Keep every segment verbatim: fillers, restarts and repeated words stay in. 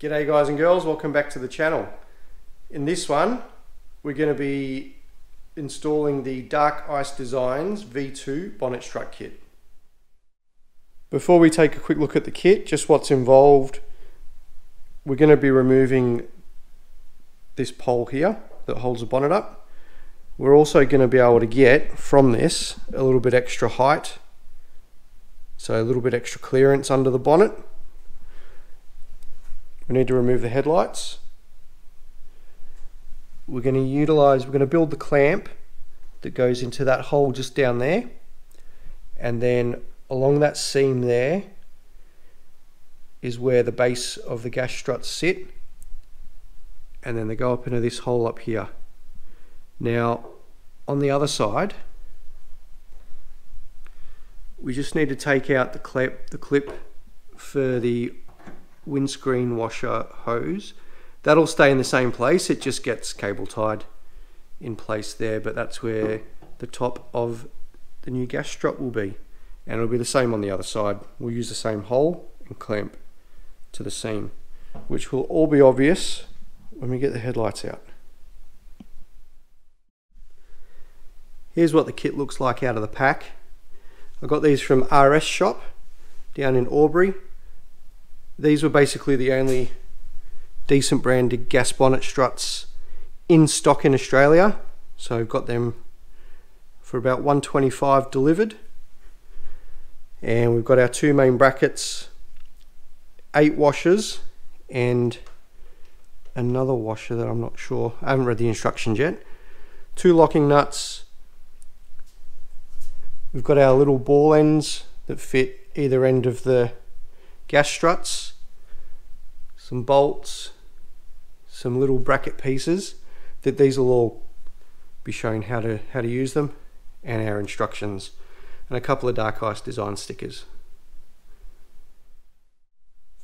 G'day guys and girls, welcome back to the channel. In this one we're going to be installing the Dark Ice Designs V two bonnet strut kit. Before we take a quick look at the kit, just what's involved, we're going to be removing this pole here that holds the bonnet up. We're also going to be able to get from this a little bit extra height, so a little bit extra clearance under the bonnet. We need to remove the headlights. We're going to utilize, we're going to build the clamp that goes into that hole just down there, and then along that seam there is where the base of the gas struts sit, and then they go up into this hole up here. Now on the other side we just need to take out the clip, the clip for the windscreen washer hose. That'll stay in the same place, it just gets cable tied in place there, but that's where the top of the new gas strut will be, and it'll be the same on the other side. We'll use the same hole and clamp to the seam, which will all be obvious when we get the headlights out. Here's what the kit looks like out of the pack. I got these from R S Shop down in Albury. These were basically the only decent branded gas bonnet struts in stock in Australia, so I've got them for about one twenty-five delivered. And we've got our two main brackets, eight washers, and another washer that I'm not sure, I haven't read the instructions yet. Two locking nuts. We've got our little ball ends that fit either end of the gas struts, some bolts, some little bracket pieces. That these will all be shown how to how to use them, and our instructions, and a couple of Dark Ice Design stickers.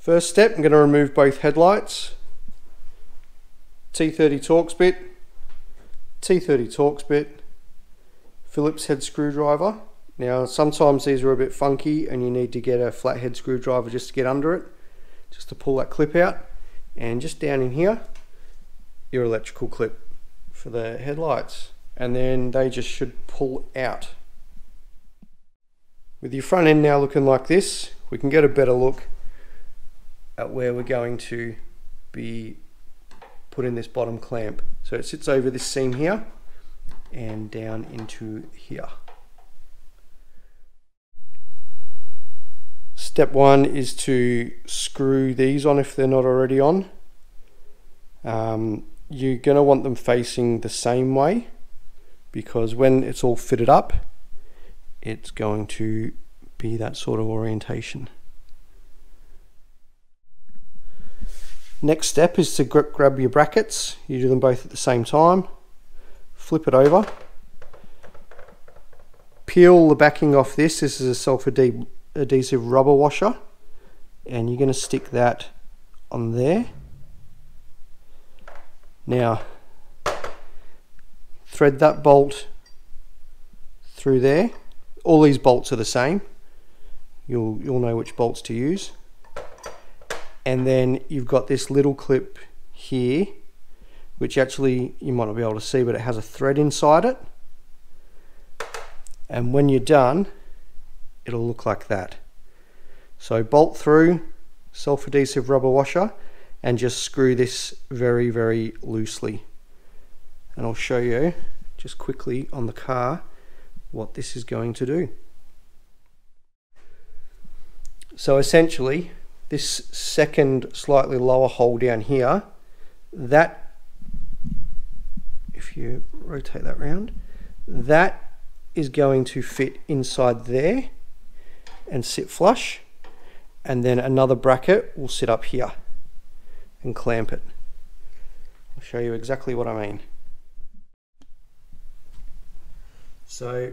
First step, I'm going to remove both headlights. T thirty Torx bit, T thirty Torx bit, Phillips head screwdriver. Now sometimes these are a bit funky and you need to get a flathead screwdriver just to get under it, just to pull that clip out. And just down in here, your electrical clip for the headlights, and then they just should pull out. With your front end now looking like this, we can get a better look at where we're going to be putting this bottom clamp. So it sits over this seam here and down into here. Step one is to screw these on if they're not already on. Um, you're going to want them facing the same way, because when it's all fitted up it's going to be that sort of orientation. Next step is to grab your brackets. You do them both at the same time, flip it over, peel the backing off this. This is a self-adhesive adhesive rubber washer, and you're going to stick that on there. Now thread that bolt through there. All these bolts are the same, you'll you'll know which bolts to use. And then you've got this little clip here, which actually you might not be able to see, but it has a thread inside it, and when you're done it'll look like that. So bolt through, self-adhesive rubber washer, and just screw this very, very loosely. And I'll show you just quickly on the car what this is going to do. So essentially, this second slightly lower hole down here, that, if you rotate that round, that is going to fit inside there and sit flush, and then another bracket will sit up here and clamp it. I'll show you exactly what I mean. So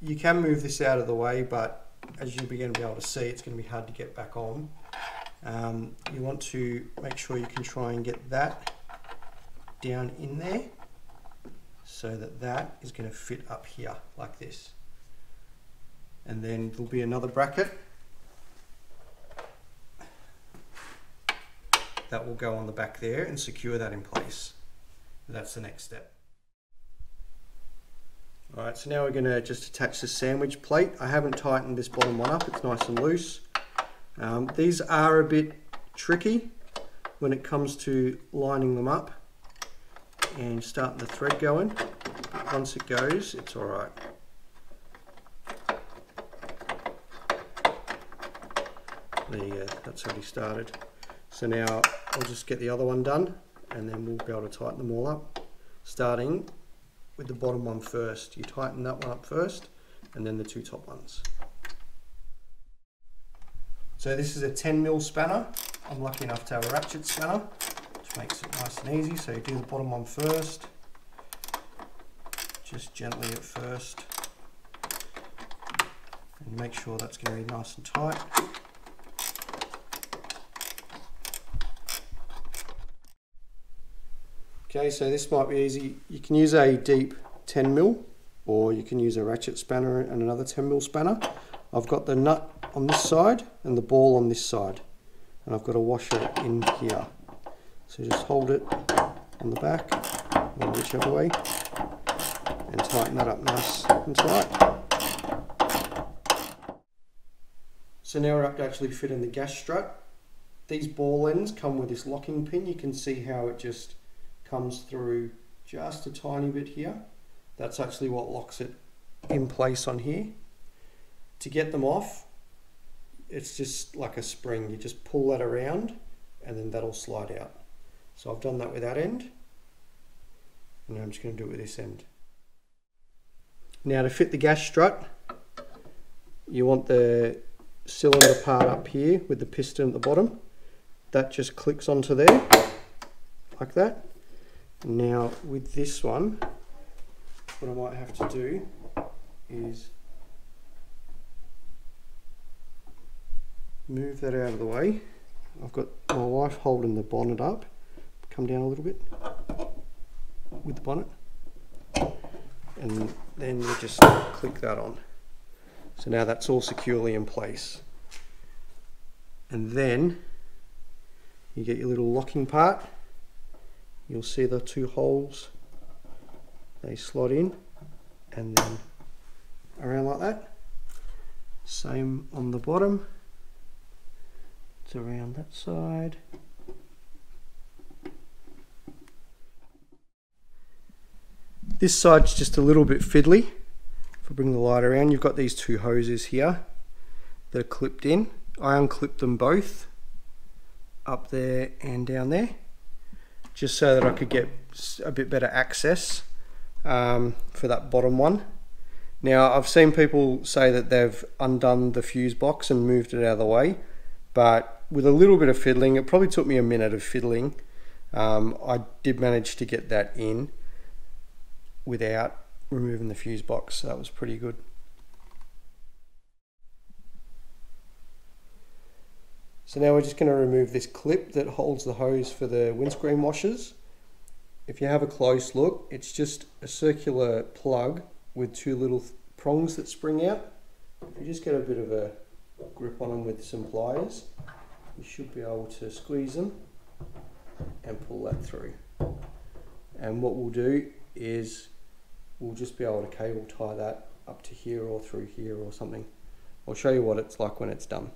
you can move this out of the way, but as you begin to be able to see, it's going to be hard to get back on. Um, you want to make sure you can try and get that down in there, so that that is going to fit up here like this. And then there'll be another bracket that will go on the back there and secure that in place. That's the next step. All right, so now we're going to just attach this sandwich plate. I haven't tightened this bottom one up, it's nice and loose. Um, these are a bit tricky when it comes to lining them up and starting the thread going. Once it goes, it's all right. There you go, that's already started. So now I'll just get the other one done and then we'll be able to tighten them all up. Starting with the bottom one first. You tighten that one up first and then the two top ones. So this is a ten mil spanner. I'm lucky enough to have a ratchet spanner, which makes it nice and easy. So you do the bottom one first, just gently at first, and make sure that's going to be nice and tight. Okay, so this might be easy. You can use a deep ten mil, or you can use a ratchet spanner and another ten mil spanner. I've got the nut on this side and the ball on this side, and I've got a washer in here. So just hold it on the back, or whichever way, and tighten that up nice and tight. So now we're up to actually fit in the gas strut. These ball ends come with this locking pin. You can see how it just comes through just a tiny bit here. That's actually what locks it in place on here. To get them off, it's just like a spring. You just pull that around and then that'll slide out. So I've done that with that end, and I'm just going to do it with this end. Now to fit the gas strut, you want the cylinder part up here with the piston at the bottom. That just clicks onto there like that. Now with this one, what I might have to do is move that out of the way. I've got my wife holding the bonnet up. Come down a little bit with the bonnet, and then you just click that on. So now that's all securely in place. And then you get your little locking part. You'll see the two holes, they slot in and then around like that. Same on the bottom, it's around that side. This side's just a little bit fiddly. If I bring the light around, you've got these two hoses here that are clipped in. I unclipped them both up there and down there, just so that I could get a bit better access um, for that bottom one. Now, I've seen people say that they've undone the fuse box and moved it out of the way, but with a little bit of fiddling, it probably took me a minute of fiddling, um, I did manage to get that in without removing the fuse box, so that was pretty good. So now we're just going to remove this clip that holds the hose for the windscreen washers. If you have a close look, it's just a circular plug with two little prongs that spring out. If you just get a bit of a grip on them with some pliers, you should be able to squeeze them and pull that through. And what we'll do is we'll just be able to cable tie that up to here or through here or something. I'll show you what it's like when it's done.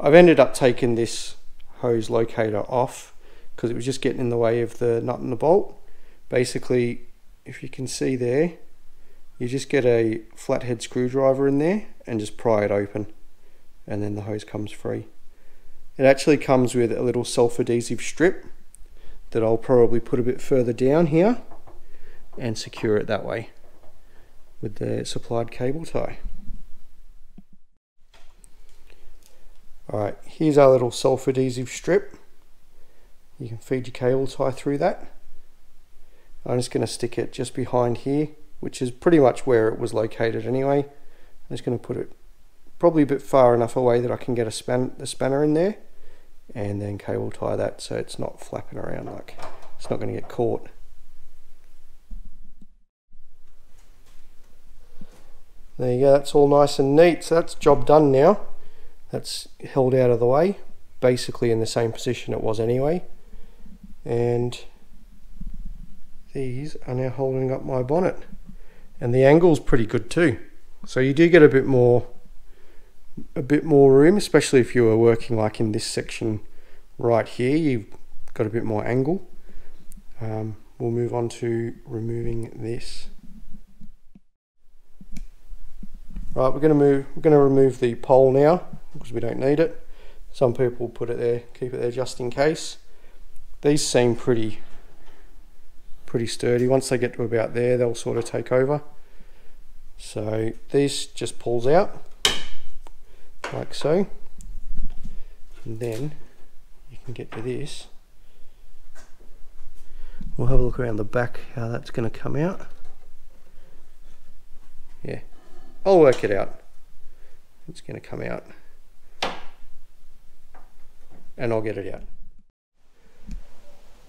I've ended up taking this hose locator off because it was just getting in the way of the nut and the bolt. Basically, if you can see there, you just get a flathead screwdriver in there and just pry it open, and then the hose comes free. It actually comes with a little self-adhesive strip that I'll probably put a bit further down here and secure it that way with the supplied cable tie. Alright, here's our little self-adhesive strip. You can feed your cable tie through that. I'm just going to stick it just behind here, which is pretty much where it was located anyway. I'm just going to put it probably a bit far enough away that I can get a span the spanner in there, and then cable tie that so it's not flapping around, like it's not going to get caught. There you go, that's all nice and neat. So that's job done now. that's held out of the way, basically in the same position it was anyway, and these are now holding up my bonnet, and the angle's pretty good too, so you do get a bit more a bit more room, especially if you were working like in this section right here, you've got a bit more angle. Um, we'll move on to removing this. Right, we're going to move we're going to remove the pole now because we don't need it. Some people put it there, keep it there just in case. These seem pretty pretty sturdy. Once they get to about there, they'll sort of take over. So this just pulls out like so, and then you can get to this. We'll have a look around the back how that's going to come out. Yeah, I'll work it out. It's going to come out and I'll get it out.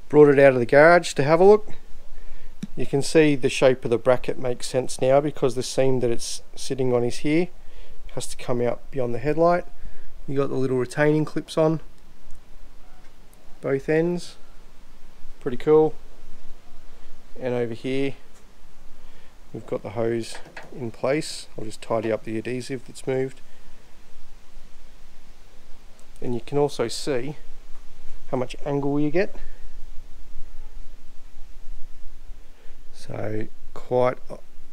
Brought it out of the garage to have a look. You can see the shape of the bracket makes sense now because the seam that it's sitting on is here. It has to come out beyond the headlight. You got the little retaining clips on both ends. Pretty cool. And over here we've got the hose in place. I'll just tidy up the adhesive that's moved. And you can also see how much angle you get. So quite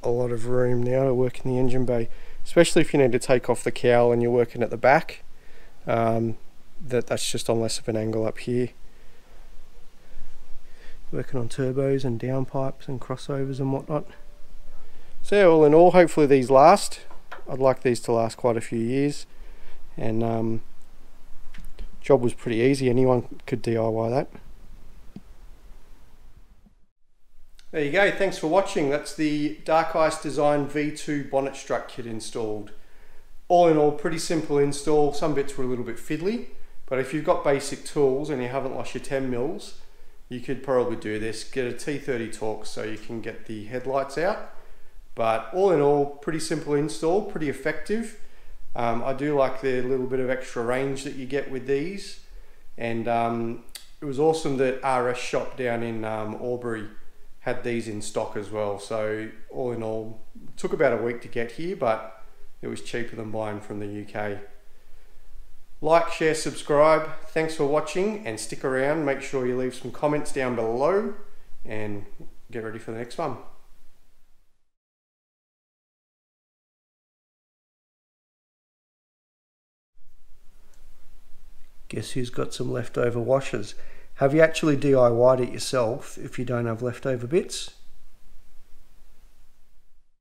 a lot of room now to work in the engine bay, especially if you need to take off the cowl and you're working at the back. Um, that, that's just on less of an angle up here. Working on turbos and downpipes and crossovers and whatnot. So yeah, all in all, hopefully these last. I'd like these to last quite a few years, and um, job was pretty easy. Anyone could D I Y that. There you go, thanks for watching. That's the Dark Ice Design V two bonnet strut kit installed. All in all, pretty simple install. Some bits were a little bit fiddly, but if you've got basic tools and you haven't lost your ten mils, you could probably do this. Get a T thirty Torx so you can get the headlights out. But all in all, pretty simple install, pretty effective. Um, I do like the little bit of extra range that you get with these. And um, it was awesome that R S Shop down in um, Albury had these in stock as well. So all in all, it took about a week to get here, but it was cheaper than buying from the U K. Like, share, subscribe. Thanks for watching, and stick around. Make sure you leave some comments down below and get ready for the next one. Guess who's got some leftover washers? Have you actually D I Y'd it yourself if you don't have leftover bits?